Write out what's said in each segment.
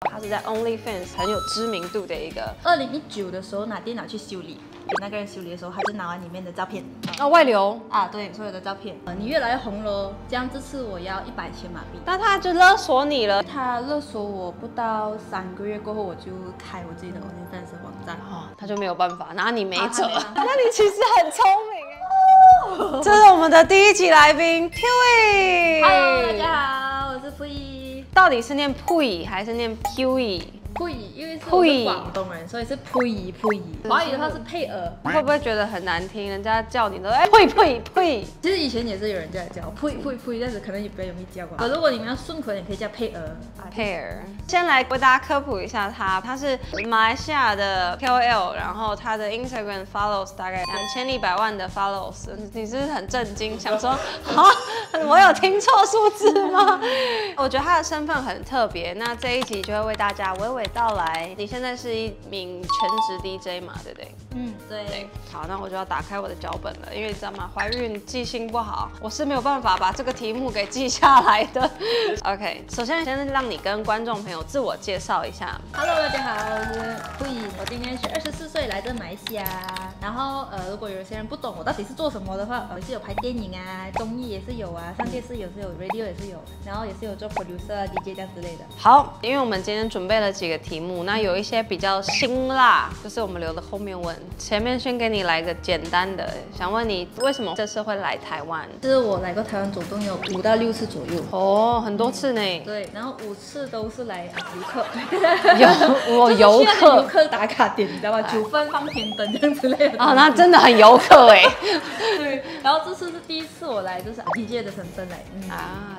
他是在 OnlyFans 很有知名度的一个。2019的时候拿电脑去修理，给那个人修理的时候，他就拿完里面的照片。哦，外流啊，对，所有的照片。你越来越红咯，这样这次我要100千马币。但他就勒索你了。他勒索我不到3个月过后，我就开我自己的 OnlyFans 网站。哦，他就没有办法，拿你没辙。那你其实很聪明哎。这是我们的第一期来宾 Pewee。Hello， 大家好，我是 Pewee。 到底是念 Pewee 还是念 Pewee？ Pewee， 因为是我是广东人，所以是 Pewee Pewee。华语的话是配耳，会不会觉得很难听？人家叫你都哎呸呸呸。其实以前也是有人这样叫呸呸呸，但是可能你比较容易叫过。如果你们要顺口，也可以叫配耳啊配耳。先来为大家科普一下他是马来西亚的 KOL， 然后他的 Instagram follows 大概2100万的 follows， 你是不是很震惊？想说啊，我有听错数字吗？我觉得他的身份很特别，那这一集就会为大家娓娓道来。你现在是一名全职 DJ 嘛，对不对？嗯，对。好，那我就要打开我的脚本了，因为你知道吗，怀孕记性不好，我是没有办法把这个题目给记下来的。OK， 首先先让你跟观众朋友自我介绍一下。Hello， 大家好，我是 Pewee， 我今年是24岁，来自马来西亚。然后如果有些人不懂我到底是做什么的话，我是有拍电影啊，综艺也是有啊，上电视也是有 ，radio 也是有，然后也是有做 producer、DJ 这样之类的。好，因为我们今天准备了几个题目，那有一些比较辛辣，就是我们留的后面问，前面先给你来个简单的。想问你为什么这次会来台湾？就是我来过台湾总共有5到6次左右。哦，很多次呢。对，然后5次都是来游客。游客打卡点，你知道吧？9分放天灯这样之类的。啊、哦，那真的很游客哎。对，然后这次是第一次我来，就是 DJ 的身份来、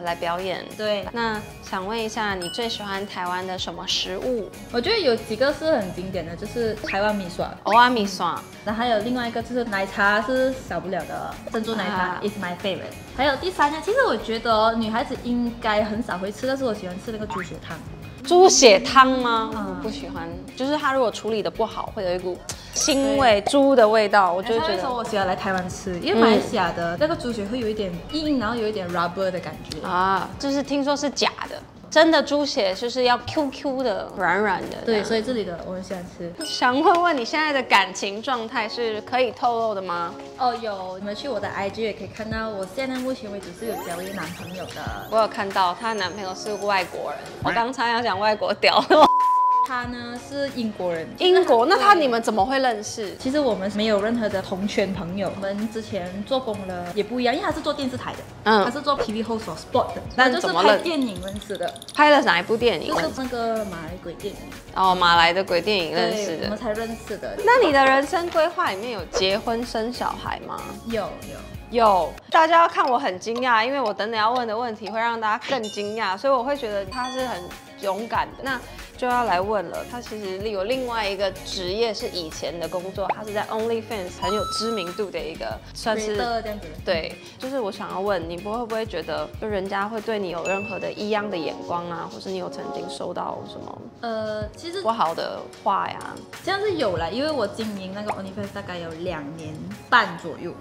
来表演。对，那想问一下，你最喜欢台湾的什么食物？ 我觉得有几个是很经典的，就是台湾米爽、蚵仔米爽，然后还有另外一个就是奶茶是少不了的，珍珠奶茶、is my favorite。还有第3个，其实我觉得女孩子应该很少会吃，但是我喜欢吃那个猪血汤。猪血汤吗？我不喜欢，就是它如果处理的不好，会有一股腥味、猪的味道，我就觉得。那时候我喜欢来台湾吃，因为马来西亚的那个猪血会有一点硬，然后有一点 rubber 的感觉啊，就是听说是假的。 真的猪血就是要 QQ 的、软软的，对，所以这里的我很喜欢吃。想问问你现在的感情状态是可以透露的吗？哦，有，你们去我的 IG 也可以看到，我现在目前为止是有交一个男朋友的。我有看到她的男朋友是外国人，我刚才要讲外国屌。他呢是英国人，英国那你们怎么会认识？其实我们没有任何的同圈朋友，我们之前做工了也不一样，因为他是做电视台的，他是做 TV host or sport 的，那就是拍电影认识的。拍了哪一部电影？就是那个马来鬼电影。哦，马来的鬼电影认识的，我们才认识的。那你的人生规划里面有结婚生小孩吗？有，大家要看我很惊讶，因为我等等要问的问题会让大家更惊讶，所以我会觉得他是很勇敢的。那 就要来问了，他其实有另外一个职业是以前的工作，他是在 OnlyFans 很有知名度的一个，算是对，就是我想要问你，会不会觉得就人家会对你有任何的异样的眼光啊，或是你有曾经收到什么其实不好的话呀？这样是有啦，因为我经营那个 OnlyFans 大概有2年半左右，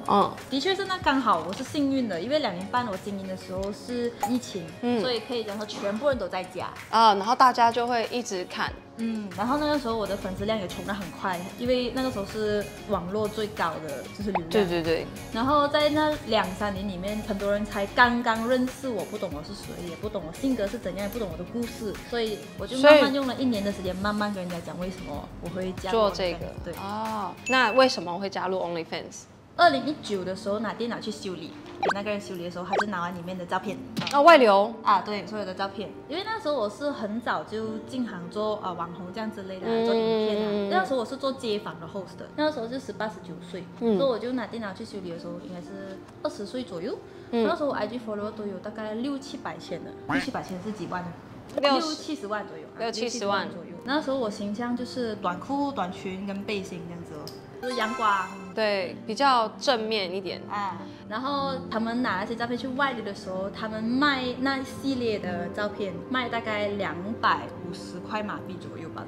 的确是那刚好我是幸运的，因为2年半我经营的时候是疫情，所以可以讲说全部人都在家啊，然后大家就会一直看，然后那个时候我的粉丝量也冲得很快，因为那个时候是网络最高的就是流量，对。然后在那2、3年里面，很多人才刚刚认识我，不懂我是谁，也不懂我性格是怎样，也不懂我的故事，所以我就慢慢用了1年的时间，慢慢跟人家讲为什么我会加入做这个，对哦。那为什么我会加入 OnlyFans？ 2019的时候拿电脑去修理，给那个人修理的时候，他就拿完里面的照片。哦，外流啊，对，所有的照片。因为那时候我是很早就进行做网红这样之类的，做影片啊。那时候我是做街访的 host 的，那时候就18、19岁，所以我就拿电脑去修理的时候，应该是20岁左右。那时候我 IG follower 都有大概6、7百千的，6、7百千是几万呢？6、70万左右，6、70万左右。那时候我形象就是短裤、短裙跟背心这样子哦，就是阳光。 对，比较正面一点啊。然后他们拿那些照片去外流的时候，他们卖那系列的照片，卖大概250块马币左右吧。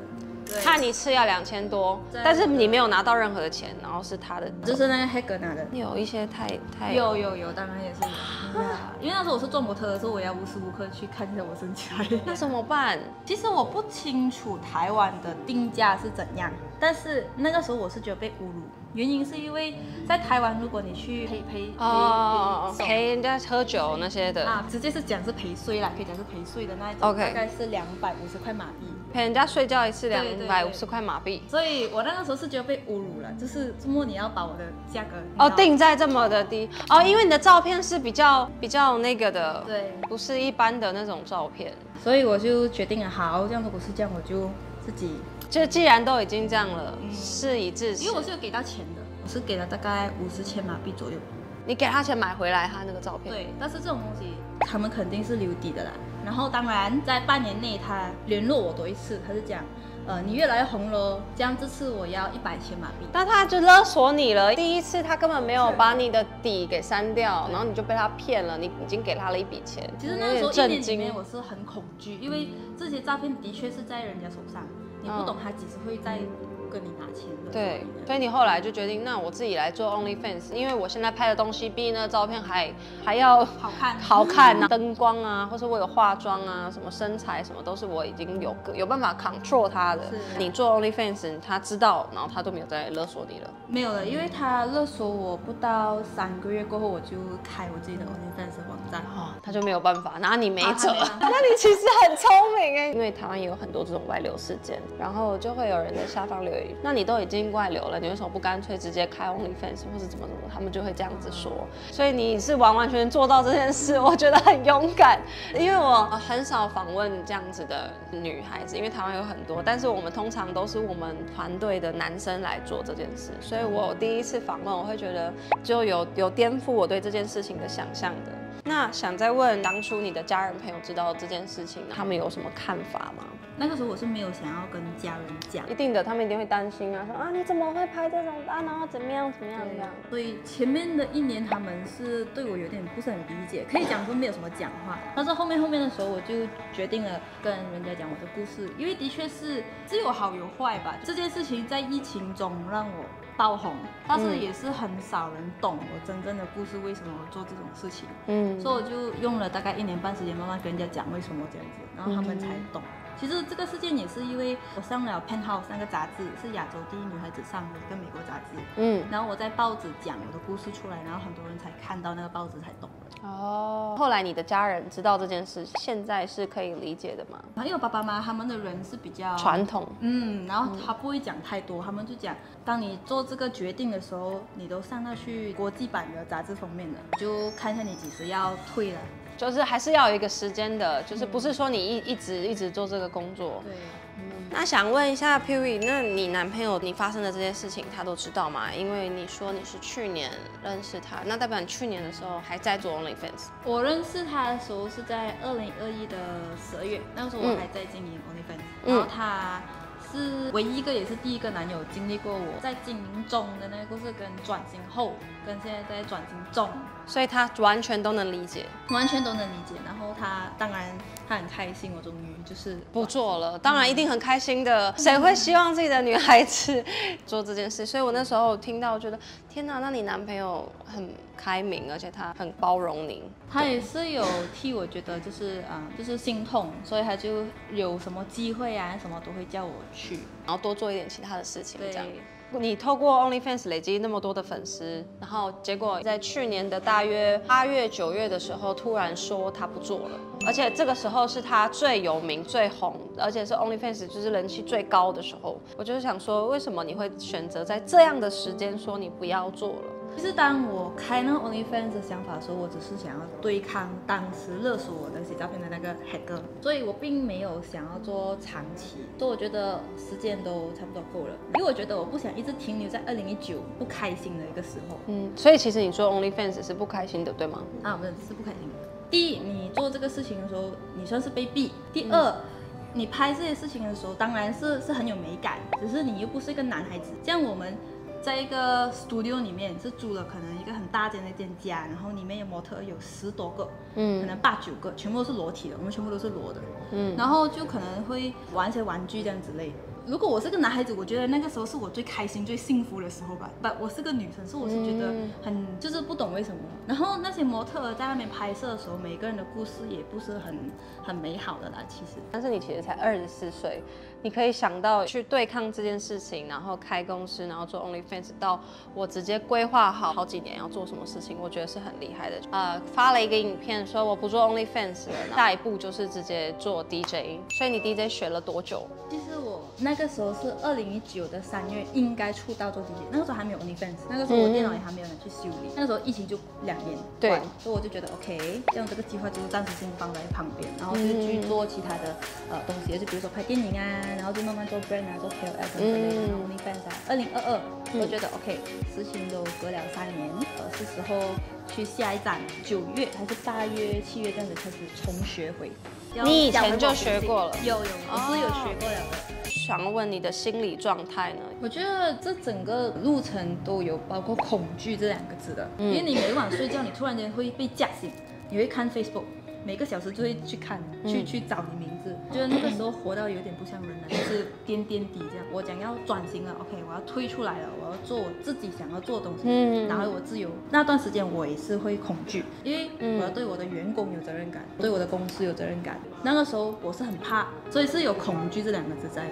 怕你吃要2000多，但是你没有拿到任何的钱，然后是他的，就是那个黑哥拿的。有一些太有，当然也是有，因为那时候我是做模特的时候，我也要无时无刻去看一下我身材。那怎么办？其实我不清楚台湾的定价是怎样，但是那个时候我是觉得被侮辱。 原因是因为在台湾，如果你去陪人家喝酒那些的啊，直接是讲是陪睡啦，可以讲是陪睡的那一种， Okay. 大概是250块马币，陪人家睡觉一次250块马币。所以我那个时候是觉得被侮辱了，就是周末你要把我的价格哦定在这么的低哦，因为你的照片是比较那个的，对，不是一般的那种照片，所以我就决定了，好，这样如果是这样，我就自己。 就既然都已经这样了，事已至此。因为我是有给到钱的，我是给了大概50千马币左右。你给他钱买回来他那个照片？对，但是这种东西他们肯定是留底的啦。然后当然在半年内他联络我多一次，他是讲，你越来越红咯，这样这次我要100千马币。但他就勒索你了，第一次他根本没有把你的底给删掉，然后你就被他骗了，你已经给他了1笔钱。其实那时候1年里面我是很恐惧，因为这些诈骗的确是在人家手上。 你不懂他几时会再跟你拿钱的。对，所以你后来就决定，那我自己来做 OnlyFans， 因为我现在拍的东西比那照片还要好看啊，灯光啊，或是我有化妆啊，什么身材什么都是我已经有办法 control 他的。你做 OnlyFans， 他知道，然后他都没有再勒索你了。没有了，因为他勒索我不到3个月过后，我就开我自己的 OnlyFans 网站，哦，他就没有办法拿你没辙。那你其实很聪明哎，因为台湾也有很多这种外流事件。 然后就会有人在下方留言，那你都已经外流了，你为什么不干脆直接开 OnlyFans 或是怎么？他们就会这样子说。所以你是完全做到这件事，我觉得很勇敢，因为我很少访问这样子的女孩子，因为台湾有很多，但是我们通常都是我们团队的男生来做这件事，所以我第一次访问，我会觉得就有颠覆我对这件事情的想象的。那想再问，当初你的家人朋友知道这件事情，他们有什么看法吗？ 那个时候我是没有想要跟家人讲，一定的，他们一定会担心啊，说啊你怎么会拍这种啊，然后怎么样。所以前面的1年他们是对我有点不是很理解，可以讲说没有什么讲话。但是后面的时候我就决定了跟人家讲我的故事，因为的确是只有好有坏吧。这件事情在疫情中让我爆红，但是也是很少人懂我真正的故事，为什么我做这种事情。嗯，所以我就用了大概1年半时间，慢慢跟人家讲为什么这样子，然后他们才懂。 其实这个事件也是因为我上了《Penthouse》那个杂志，是亚洲第一女孩子上的一个美国杂志。嗯，然后我在报纸讲我的故事出来，然后很多人才看到那个报纸才懂了。哦，后来你的家人知道这件事，现在是可以理解的吗？因为我爸爸妈妈他们的人是比较传统，嗯，然后他不会讲太多，他们就讲，当你做这个决定的时候，你都上到去国际版的杂志封面了，就看一下你几时要退了。 就是还是要有一个时间的，就是不是说你一直做这个工作。对。那想问一下 Pewee， 那你男朋友你发生的这些事情他都知道吗？因为你说你是去年认识他，那代表你去年的时候还在做 OnlyFans。我认识他的时候是在2021的12月，那个时候我还在经营 OnlyFans，、然后他。 是唯一一个也是第一个男友经历过我在经营中的那个故事，跟转型后，跟现在在转型中，所以他完全都能理解，完全都能理解。然后他当然他很开心，我终于就是不做了，当然一定很开心的，谁会希望自己的女孩子做这件事？所以我那时候听到觉得天哪，那你男朋友很开明，而且他很包容你，他也是有替我觉得就是就是心痛，所以他就有什么机会啊什么都会叫我。 去，然后多做一点其他的事情，这样。你透过 OnlyFans 累积那么多的粉丝，然后结果在去年的大约8月、9月的时候，突然说他不做了，而且这个时候是他最有名、最红，而且是 OnlyFans 就是人气最高的时候。我就是想说，为什么你会选择在这样的时间说你不要做了？ 其实当我开那个 OnlyFans 的想法的时候，我只是想要对抗当时勒索我的写照片的那个黑哥，所以我并没有想要做长期，所以我觉得时间都差不多够了，因为我觉得我不想一直停留在2019不开心的一个时候。嗯，所以其实你做 OnlyFans 是不开心的，对吗？啊，不是，是不开心的。第一，你做这个事情的时候，你算是被逼；第二。你拍这些事情的时候，当然是很有美感，只是你又不是一个男孩子，像我们。 在一个 studio 里面是租了可能一个很大间的一间家，然后里面有模特有10多个，可能8、9个，全部都是裸体的，我们全部都是裸的，然后就可能会玩一些玩具这样之类的。如果我是个男孩子，我觉得那个时候是我最开心、最幸福的时候吧。但我是个女生，所以我是觉得很就是不懂为什么。然后那些模特儿在那边拍摄的时候，每个人的故事也不是很美好的啦。其实，但是你其实才24岁，你可以想到去对抗这件事情，然后开公司，然后做 OnlyFans， 到我直接规划好好几年要做什么事情，我觉得是很厉害的。发了一个影片说我不做 OnlyFans 了，下一步就是直接做 DJ。所以你 DJ 学了多久？其实我。那个时候是2019的3月，应该出道做 DJ。那个时候还没有 OnlyFans， 那个时候我电脑也还没有人去修理。那个时候疫情就2年，对，所以我就觉得 OK， 这样这个计划就暂时先放在旁边，然后就去做其他的东西，就比如说拍电影啊，然后就慢慢做 brand 啊，做 KOL 之类的，然后 OnlyFans 啊。2022，我觉得 OK， 事情都隔了3年，是时候去下一站，9月还是8月、7月这样子开始重学回。你以前就学过了？有，我是有学过了的。想问你的心理状态呢？我觉得这整个路程都有包括恐惧这两个字的，因为你每晚睡觉，你突然间会被叫醒，你会看 Facebook， 每个小时就会去看，去找你名字。觉得那个时候活到有点不像人了，就是颠底这样。我想要转型了 ，OK， 我要退出来了，我要做我自己想要做的东西，拿回我自由。那段时间我也是会恐惧，因为我要对我的员工有责任感，对我的公司有责任感。那个时候我是很怕，所以是有恐惧这两个字在。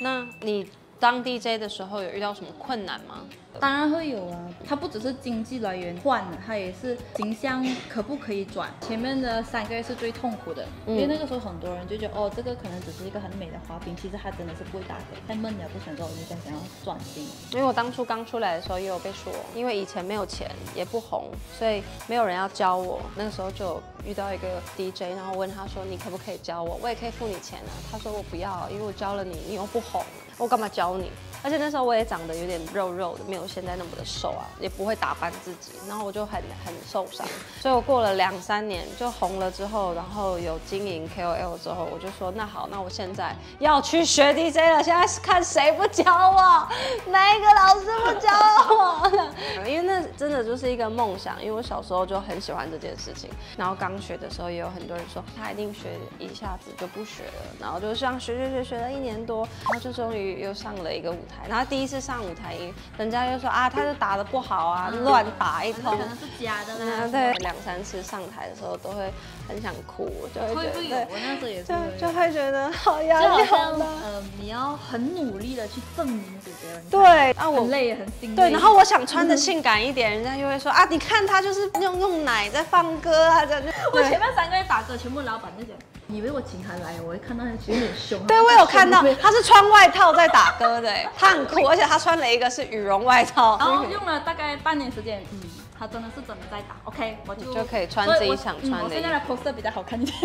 那你当 DJ 的时候有遇到什么困难吗？当然会有啊，它不只是经济来源换了，它也是形象可不可以转。前面的3个月是最痛苦的，因为那个时候很多人就觉得哦，这个可能只是一个很美的花瓶，其实它真的是不会打折，太闷了，不想做，我就想要转型。因为我当初刚出来的时候也有被说，因为以前没有钱也不红，所以没有人要教我。那个时候就遇到一个 DJ， 然后问他说你可不可以教我？我也可以付你钱啊。他说我不要，因为我教了你，你又不红，我干嘛教你？而且那时候我也长得有点肉的，没有现在那么的瘦啊，也不会打扮自己，然后我就很受伤。所以我过了2、3年就红了之后，然后有经营 KOL 之后，我就说那好，那我现在要去学 DJ 了。现在看谁不教我，哪一个老师不教我？因为那真的就是一个梦想，因为我小时候就很喜欢这件事情。然后刚学的时候也有很多人说他一定学一下子就不学了，然后就这样学了1年多，然后就终于又上了一个舞台。然后第一次上舞台，人家就说啊，他就打得不好啊，乱打一通，可能是假的啦。对，2、3次上台的时候都会很想哭，就会觉得，我那时候也是，就会觉得好压力。就好像你要很努力的去证明给别人。对，啊，我很累也很辛苦。对，然后我想穿的性感一点，人家就会说啊，你看他就是用奶在放歌啊，这样。我前面3个月打歌，全部老板就讲。以为我请他来，我会看到他其实很凶。对，我有看到，他是穿外套在打歌的，他很酷，而且他穿了一个是羽绒外套，然后用了大概半年时间。他真的是真的在打 ，OK， 我就可以穿自己想穿的。我现在的 poster 比较好看一点，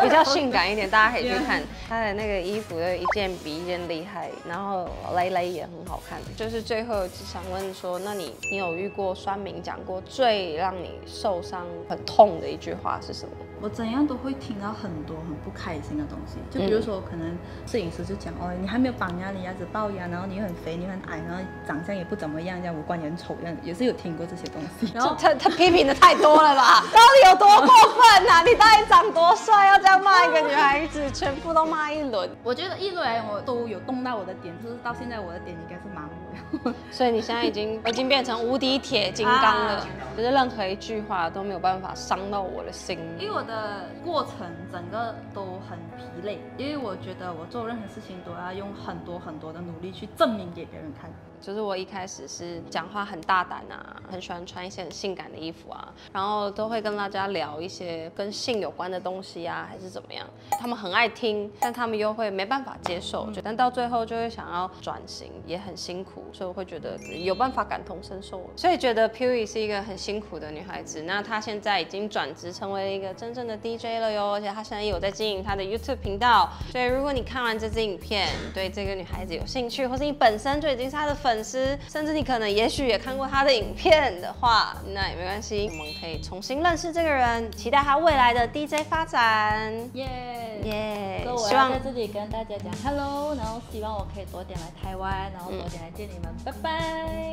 比较性感一点，大家可以去看。他的那个衣服的一件比一件厉害，然后蕾蕾也很好看。就是最后只想问说，那你有遇过酸民讲过最让你受伤很痛的一句话是什么？我怎样都会听到很多很不开心的东西，就比如说可能摄影师就讲哦，你还没有绑牙，你牙齿龅牙，然后你又很肥，你很矮，然后长相也不怎么样，这样五官也很丑，这样也是有听过这些东西。然后他批评的太多了吧？到底有多过分啊？你到底长多帅，要这样骂一个女孩子，全部都骂一轮。我觉得一轮我都有动到我的点，就是到现在我的点应该是麻木了。所以你现在已经变成无敌铁金刚了，就是任何一句话都没有办法伤到我的心。因为我的过程整个都很疲累，因为我觉得我做任何事情都要用很多的努力去证明给别人看。就是我一开始是讲话很大胆啊，很喜欢穿一些很性感的衣服啊，然后都会跟大家聊一些跟性有关的东西啊，还是怎么样。他们很爱听，但他们又会没办法接受，但到最后就会想要转型，也很辛苦，所以我会觉得有办法感同身受，所以觉得 Pewee 是一个很辛苦的女孩子。那她现在已经转职成为一个真正的 DJ 了哟，而且她现在也有在经营她的 YouTube 频道。所以如果你看完这支影片，对这个女孩子有兴趣，或是你本身就已经是她的粉丝，甚至你可能也许也看过他的影片的话，那也没关系，我们可以重新认识这个人，期待他未来的 DJ 发展。耶！所以我要在这里跟大家讲 hello， 然后希望我可以多点来台湾，然后多点来见你们，拜拜。